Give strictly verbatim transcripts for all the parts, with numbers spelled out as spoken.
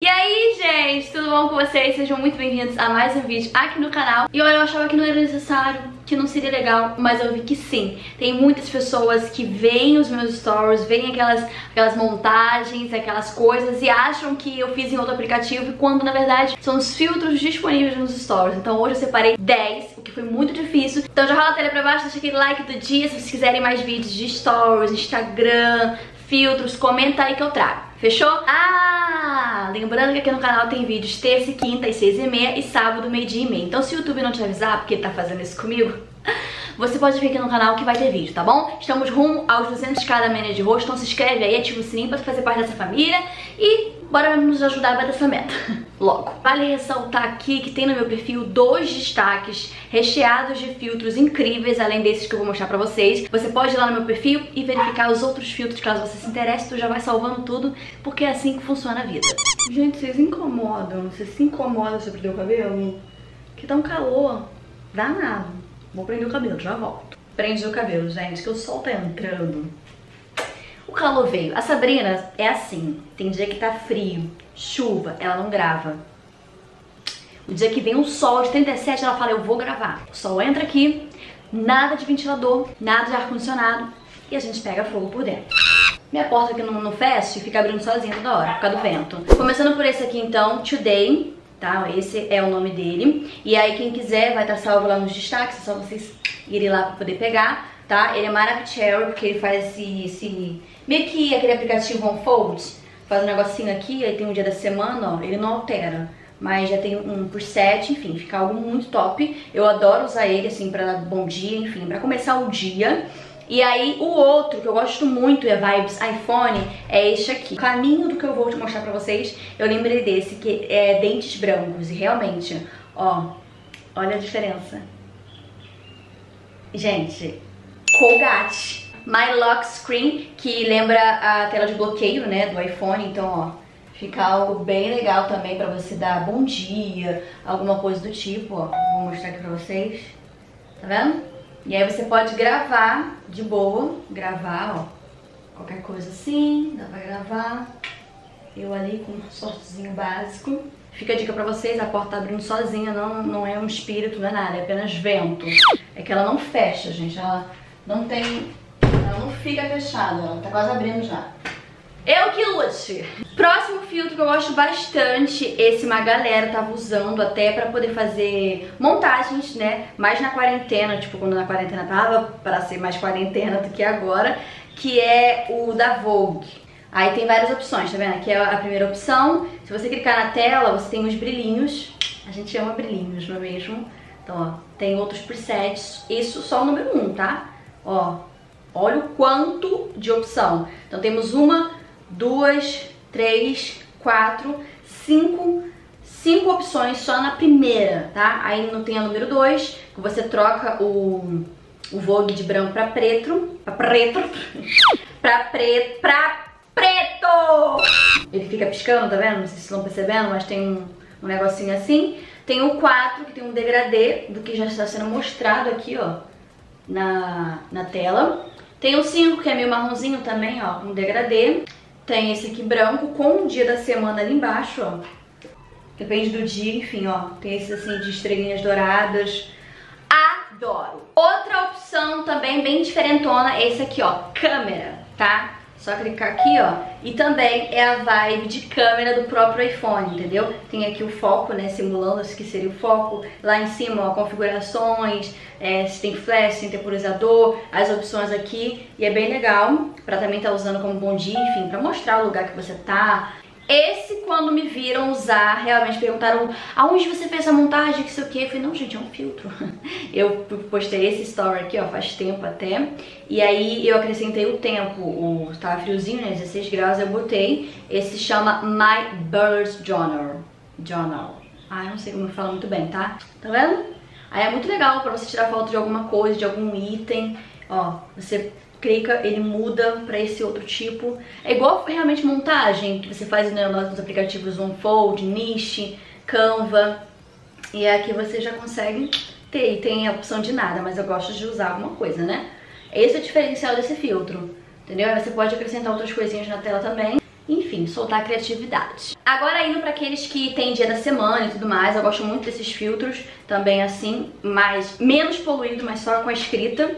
E aí, gente, tudo bom com vocês? Sejam muito bem-vindos a mais um vídeo aqui no canal. E olha, eu achava que não era necessário, que não seria legal, mas eu vi que sim. Tem muitas pessoas que veem os meus stories, veem aquelas, aquelas montagens, aquelas coisas e acham que eu fiz em outro aplicativo, quando na verdade são os filtros disponíveis nos stories. Então hoje eu separei dez, o que foi muito difícil. Então já rola a tela pra baixo, deixa aquele like do dia. Se vocês quiserem mais vídeos de stories, Instagram, filtros, comenta aí que eu trago. Fechou? Ah, lembrando que aqui no canal tem vídeos terça e quinta às seis e meia e sábado meio-dia e meia. Então se o YouTube não te avisar, porque ele tá fazendo isso comigo, você pode vir aqui no canal que vai ter vídeo, tá bom? Estamos rumo aos duzentos k da Mania de Roxo, então se inscreve aí, ativa o sininho pra fazer parte dessa família e bora nos ajudar a bater essa meta logo. Vale ressaltar aqui que tem no meu perfil dois destaques recheados de filtros incríveis, além desses que eu vou mostrar pra vocês. Você pode ir lá no meu perfil e verificar os outros filtros, caso você se interesse, tu já vai salvando tudo, porque é assim que funciona a vida. Gente, vocês incomodam? Vocês se incomodam se eu perder o cabelo? Que tá um calor danado. Vou prender o cabelo, já volto. Prende o cabelo, gente, que o sol tá entrando. O calor veio. A Sabrina é assim. Tem dia que tá frio, chuva, ela não grava. O dia que vem um sol de trinta e sete, ela fala, eu vou gravar. O sol entra aqui, nada de ventilador, nada de ar-condicionado e a gente pega fogo por dentro. Minha porta aqui não, não fecha e fica abrindo sozinha toda hora, por causa do vento. Começando por esse aqui então, Today. Tá? Esse é o nome dele. E aí quem quiser vai estar salvo lá nos destaques, é só vocês irem lá pra poder pegar, tá? Ele é maravilhoso porque ele faz esse, esse... meio que aquele aplicativo Home Fold. Faz um negocinho aqui, aí tem um dia da semana, ó, ele não altera. Mas já tem um por sete, enfim, fica algo muito top. Eu adoro usar ele, assim, pra dar bom dia, enfim, pra começar o dia. E aí o outro que eu gosto muito e é Vibes iPhone é este aqui. O caminho do que eu vou te mostrar pra vocês, eu lembrei desse, que é dentes brancos. E realmente, ó, olha a diferença. Gente, Colgate. My Lock Screen, que lembra a tela de bloqueio, né, do iPhone. Então, ó, fica algo bem legal também pra você dar bom dia, alguma coisa do tipo, ó. Vou mostrar aqui pra vocês. Tá vendo? E aí você pode gravar de boa, gravar, ó, qualquer coisa assim, dá pra gravar. Eu ali com um sortezinho básico. Fica a dica pra vocês, a porta tá abrindo sozinha, não, não é um espírito, não é nada, é apenas vento. É que ela não fecha, gente, ela não tem, ela não fica fechada, ela tá quase abrindo já. Eu que lute! Próximo filtro que eu gosto bastante, esse uma galera tava usando até pra poder fazer montagens, né? Mais na quarentena, tipo, quando na quarentena tava pra ser mais quarentena do que agora, que é o da Vogue. Aí tem várias opções, tá vendo? Aqui é a primeira opção. Se você clicar na tela, você tem os brilhinhos. A gente ama brilhinhos, não é mesmo? Então, ó, tem outros presets. Isso só o número um, tá? Ó, olha o quanto de opção. Então temos uma... duas, três, quatro, cinco, cinco opções só na primeira, tá? Aí não tem a número dois, que você troca o, o Vogue de branco pra preto, pra preto, pra preto, pra preto! Ele fica piscando, tá vendo? Não sei se vocês estão percebendo, mas tem um, um negocinho assim. Tem o quatro, que tem um degradê do que já está sendo mostrado aqui, ó, na, na tela. Tem o cinco, que é meio marronzinho também, ó, um degradê. Tem esse aqui branco com o dia da semana ali embaixo, ó. Depende do dia, enfim, ó. Tem esse assim de estrelinhas douradas. Adoro! Outra opção também bem diferentona é esse aqui, ó. Câmera, tá? Só clicar aqui, ó. E também é a vibe de câmera do próprio iPhone, entendeu? Tem aqui o foco, né? Simulando esse que seria o foco. Lá em cima, ó, configurações, é, se tem flash, se tem temporizador, as opções aqui. E é bem legal pra também estar tá usando como bom dia, enfim, pra mostrar o lugar que você tá. Esse, quando me viram usar, realmente perguntaram aonde você fez a montagem, que sei o que. Eu falei, não, gente, é um filtro. Eu postei esse story aqui, ó, faz tempo até. E aí eu acrescentei o tempo, o, tava friozinho, né, dezesseis graus, eu botei. Esse se chama My Birth Journal. Journal. Ah, eu não sei como eu falo muito bem, tá? Tá vendo? Aí é muito legal pra você tirar foto de alguma coisa, de algum item. Ó, você... clica, ele muda pra esse outro tipo. É igual realmente montagem que você faz, né, nos aplicativos Unfold, Niche, Canva. E aqui você já consegue ter, e tem a opção de nada, mas eu gosto de usar alguma coisa, né? Esse é o diferencial desse filtro, entendeu? Aí você pode acrescentar outras coisinhas na tela também. enfim, soltar a criatividade. Agora indo para aqueles que tem dia da semana e tudo mais, eu gosto muito desses filtros também assim, mais, menos poluído, mas só com a escrita,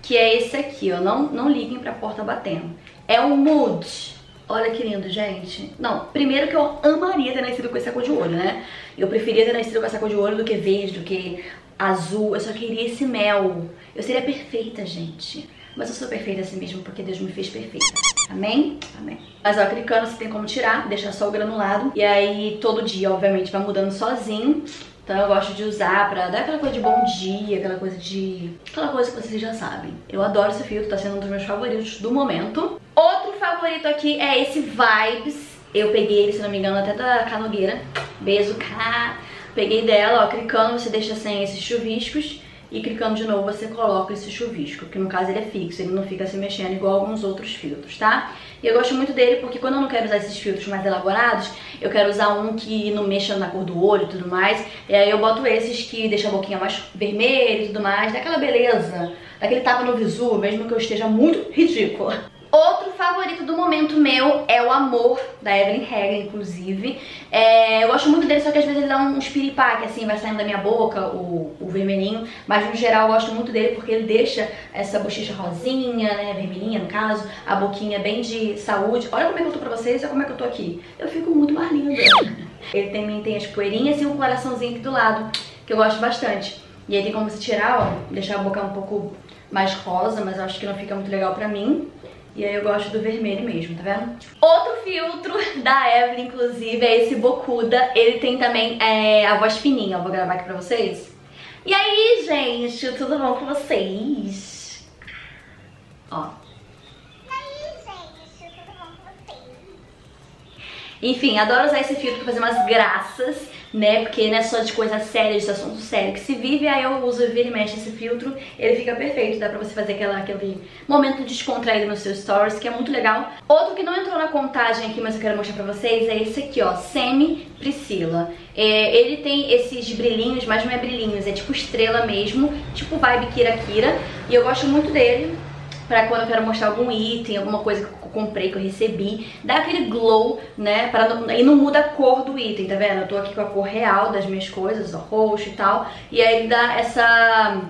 que é esse aqui, ó, não, não liguem pra porta batendo. É um Mood, olha que lindo, gente. Não, primeiro que eu amaria ter nascido com essa cor de olho, né? Eu preferia ter nascido com essa cor de olho do que verde, do que azul, eu só queria esse mel. Eu seria perfeita, gente. Mas eu sou perfeita assim mesmo, porque Deus me fez perfeita. Amém? Amém. Mas ó, clicando você tem como tirar, deixar só o granulado. E aí todo dia, obviamente, vai mudando sozinho. Então eu gosto de usar pra dar aquela coisa de bom dia, aquela coisa de... aquela coisa que vocês já sabem. Eu adoro esse filtro, tá sendo um dos meus favoritos do momento. Outro favorito aqui é esse Vibes. Eu peguei ele, se não me engano, até da Kah Nogueira. Beijo, Kah. Peguei dela, ó, clicando você deixa sem esses chuviscos. E clicando de novo você coloca esse chuvisco, que no caso ele é fixo, ele não fica se mexendo igual alguns outros filtros, tá? E eu gosto muito dele porque quando eu não quero usar esses filtros mais elaborados, eu quero usar um que não mexa na cor do olho e tudo mais. E aí eu boto esses que deixam a boquinha mais vermelha e tudo mais, daquela beleza, daquele tapa no visu, mesmo que eu esteja muito ridícula. Outro favorito do momento meu é o Amor, da Evelyn Hegel, inclusive. É, eu gosto muito dele, só que às vezes ele dá um piripaque, assim, vai saindo da minha boca, o, o vermelhinho. Mas, no geral, eu gosto muito dele porque ele deixa essa bochecha rosinha, né, vermelhinha, no caso. A boquinha bem de saúde. Olha como é que eu tô pra vocês, olha como é que eu tô aqui. Eu fico muito mais linda. Ele também tem as poeirinhas e um coraçãozinho aqui do lado, que eu gosto bastante. E aí tem como se tirar, ó, deixar a boca um pouco mais rosa, mas eu acho que não fica muito legal pra mim. E aí eu gosto do vermelho mesmo, tá vendo? Outro filtro da Evelyn, inclusive, é esse Bocuda. Ele tem também é, a voz fininha. Eu vou gravar aqui pra vocês. E aí, gente, tudo bom com vocês? Ó. E aí, gente, tudo bom com vocês? Enfim, adoro usar esse filtro pra fazer umas graças, né? Porque não é só de coisa séria, de assunto sério que se vive. Aí eu uso vira e mexe esse filtro, ele fica perfeito. Dá pra você fazer aquela, aquele momento descontraído nos seus stories, que é muito legal. Outro que não entrou na contagem aqui, mas eu quero mostrar pra vocês, é esse aqui, ó, Semi Priscila. É, ele tem esses brilhinhos, mas não é brilhinhos, é tipo estrela mesmo, tipo vibe Kira Kira. E eu gosto muito dele pra quando eu quero mostrar algum item, alguma coisa que eu comprei, que eu recebi, dá aquele glow, né, pra não, e não muda a cor do item, tá vendo? Eu tô aqui com a cor real das minhas coisas, ó, roxo e tal, e aí ele dá essa,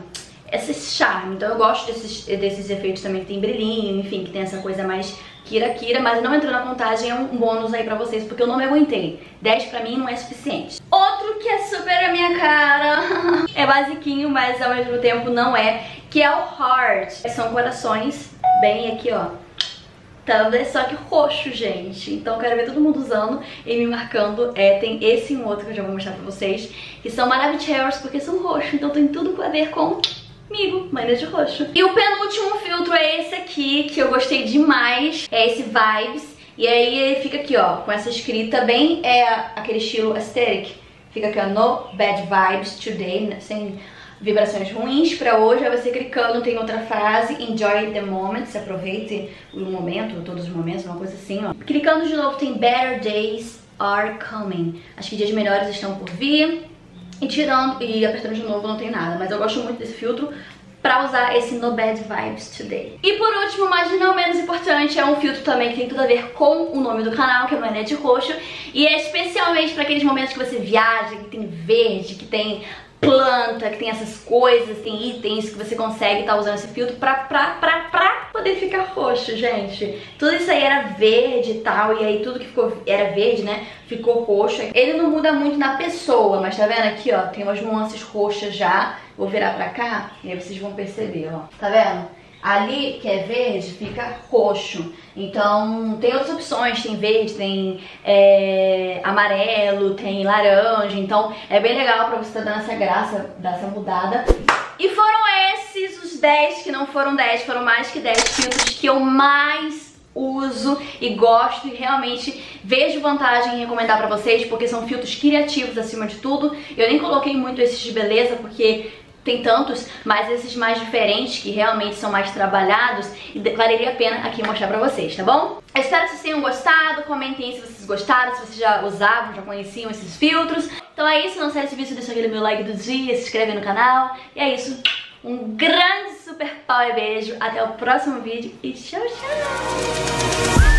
esse charme, então eu gosto desses, desses efeitos também que tem brilhinho, enfim, que tem essa coisa mais Kira Kira, mas não entrou na contagem, é um bônus aí pra vocês, porque eu não me aguentei, dez pra mim não é suficiente. Outro que é super a minha cara, é basiquinho, mas ao mesmo tempo não é, que é o Heart. São corações bem aqui, ó, Thunder, só que roxo, gente. Então eu quero ver todo mundo usando e me marcando. É, tem esse e um outro que eu já vou mostrar pra vocês, que são maravilhosos porque são roxo, então tem tudo a ver com comigo, Mania de Roxo. E o penúltimo filtro é esse aqui, que eu gostei demais, é esse Vibes. E aí ele fica aqui, ó, com essa escrita bem, é aquele estilo aesthetic. Fica aqui, ó, no bad vibes today, né? Sem... vibrações ruins pra hoje, aí você clicando tem outra frase, enjoy the moment, se aproveite o momento, todos os momentos, uma coisa assim, ó. Clicando de novo tem better days are coming, acho que dias melhores estão por vir, e tirando e apertando de novo não tem nada, mas eu gosto muito desse filtro pra usar esse no bad vibes today. E por último, mas não menos importante, é um filtro também que tem tudo a ver com o nome do canal, que é Mania de Roxo, e é especialmente pra aqueles momentos que você viaja, que tem verde, que tem... planta, que tem essas coisas, tem itens que você consegue tá usando esse filtro pra, pra, pra, pra poder ficar roxo, gente. Tudo isso aí era verde e tal, e aí tudo que ficou, era verde, né, ficou roxo. Ele não muda muito na pessoa, mas tá vendo aqui, ó, tem umas nuances roxas já. Vou virar pra cá e aí vocês vão perceber, ó, tá vendo? Ali, que é verde, fica roxo. Então, tem outras opções. Tem verde, tem é, amarelo, tem laranja. Então, é bem legal pra você tá dando essa graça, dar essa mudada. E foram esses os dez, que não foram dez, foram mais que dez filtros que eu mais... uso e gosto e realmente vejo vantagem em recomendar pra vocês, porque são filtros criativos acima de tudo. Eu nem coloquei muito esses de beleza porque tem tantos, mas esses mais diferentes que realmente são mais trabalhados e valeria a pena aqui mostrar pra vocês, tá bom? Eu espero que vocês tenham gostado, comentem aí se vocês gostaram, se vocês já usavam, já conheciam esses filtros. Então é isso, não sai desse vídeo, deixa aquele meu like do dia, se inscreve no canal e é isso. Um grande super pau e beijo, até o próximo vídeo e tchau, tchau!